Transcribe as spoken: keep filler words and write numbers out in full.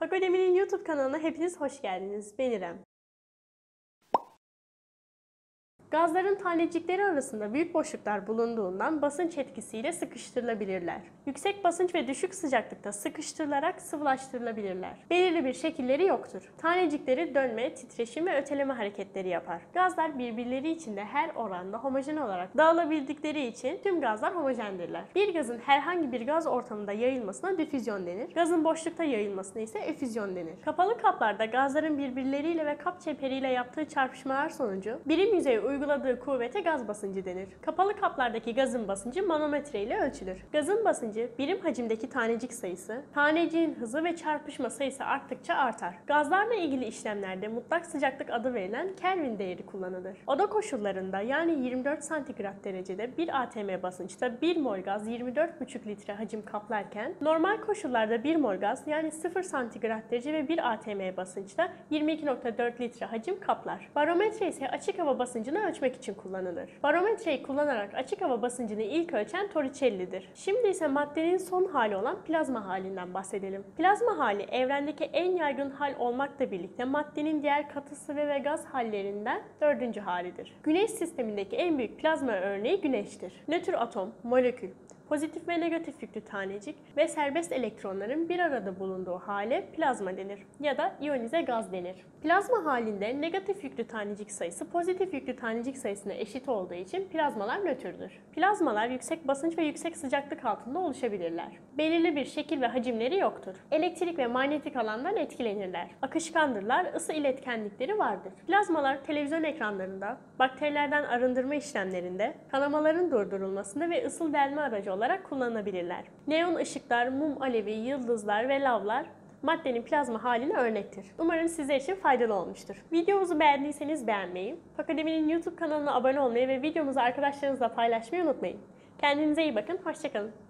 Pakodemy'nin YouTube kanalına hepiniz hoş geldiniz. Ben İrem. Gazların tanecikleri arasında büyük boşluklar bulunduğundan basınç etkisiyle sıkıştırılabilirler. Yüksek basınç ve düşük sıcaklıkta sıkıştırılarak sıvılaştırılabilirler. Belirli bir şekilleri yoktur. Tanecikleri dönme, titreşim ve öteleme hareketleri yapar. Gazlar birbirleri içinde her oranda homojen olarak dağılabildikleri için tüm gazlar homojendirler. Bir gazın herhangi bir gaz ortamında yayılmasına difüzyon denir. Gazın boşlukta yayılmasına ise efüzyon denir. Kapalı kaplarda gazların birbirleriyle ve kap çeperiyle yaptığı çarpışmalar sonucu birim yüzeye uygun uyguladığı kuvvete gaz basıncı denir. Kapalı kaplardaki gazın basıncı manometre ile ölçülür. Gazın basıncı birim hacimdeki tanecik sayısı, taneciğin hızı ve çarpışma sayısı arttıkça artar. Gazlarla ilgili işlemlerde mutlak sıcaklık adı verilen Kelvin değeri kullanılır. Oda koşullarında yani yirmi dört santigrat derecede bir atm basınçta bir mol gaz yirmi dört virgül beş litre hacim kaplarken normal koşullarda bir mol gaz yani sıfır santigrat derece ve bir atm basınçta yirmi iki virgül dört litre hacim kaplar. Barometre ise açık hava basıncını ölçmek için kullanılır. Barometreyi kullanarak açık hava basıncını ilk ölçen Torricelli'dir. Şimdi ise maddenin son hali olan plazma halinden bahsedelim. Plazma hali evrendeki en yaygın hal olmakla birlikte maddenin diğer katı, sıvı ve gaz hallerinden dördüncü halidir. Güneş sistemindeki en büyük plazma örneği güneştir. Nötr atom, molekül, pozitif ve negatif yüklü tanecik ve serbest elektronların bir arada bulunduğu hale plazma denir ya da iyonize gaz denir. Plazma halinde negatif yüklü tanecik sayısı pozitif yüklü tanecik sayısına eşit olduğu için plazmalar nötrdür. Plazmalar yüksek basınç ve yüksek sıcaklık altında oluşabilirler. Belirli bir şekil ve hacimleri yoktur. Elektrik ve manyetik alandan etkilenirler. Akışkandırlar, ısı iletkenlikleri vardır. Plazmalar televizyon ekranlarında, bakterilerden arındırma işlemlerinde, kanamaların durdurulmasında ve ısıl delme aracı olarak kullanılabilirler. Neon ışıklar, mum alevi, yıldızlar ve lavlar maddenin plazma haline örnektir. Umarım sizler için faydalı olmuştur. Videomuzu beğendiyseniz beğenmeyi, Pakodemy'nin YouTube kanalına abone olmayı ve videomuzu arkadaşlarınızla paylaşmayı unutmayın. Kendinize iyi bakın, hoşçakalın.